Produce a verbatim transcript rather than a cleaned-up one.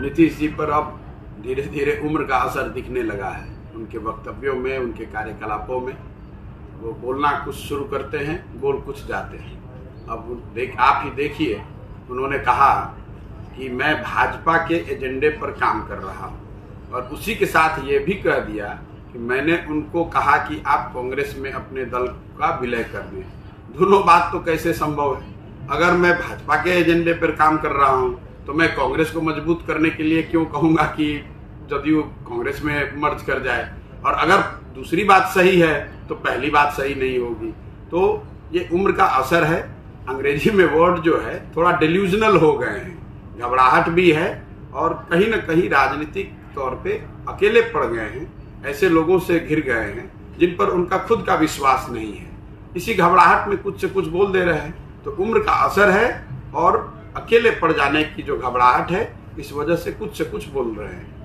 नीतीश जी पर अब धीरे धीरे उम्र का असर दिखने लगा है। उनके वक्तव्यों में, उनके कार्यकलापों में वो बोलना कुछ शुरू करते हैं, बोल कुछ जाते हैं। अब देख आप ही देखिए, उन्होंने कहा कि मैं भाजपा के एजेंडे पर काम कर रहा हूँ और उसी के साथ ये भी कह दिया कि मैंने उनको कहा कि आप कांग्रेस में अपने दल का विलय कर दें। दोनों बात तो कैसे संभव है? अगर मैं भाजपा के एजेंडे पर काम कर रहा हूँ तो मैं कांग्रेस को मजबूत करने के लिए क्यों कहूँगा कि जदयू कांग्रेस में मर्ज कर जाए, और अगर दूसरी बात सही है तो पहली बात सही नहीं होगी। तो ये उम्र का असर है, अंग्रेजी में वर्ड जो है थोड़ा डिल्यूजनल हो गए हैं, घबराहट भी है और कहीं ना कहीं राजनीतिक तौर पे अकेले पड़ गए हैं, ऐसे लोगों से घिर गए हैं जिन पर उनका खुद का विश्वास नहीं है। इसी घबराहट में कुछ से कुछ बोल दे रहे हैं, तो उम्र का असर है और अकेले पड़ जाने की जो घबराहट है इस वजह से कुछ से कुछ बोल रहे हैं।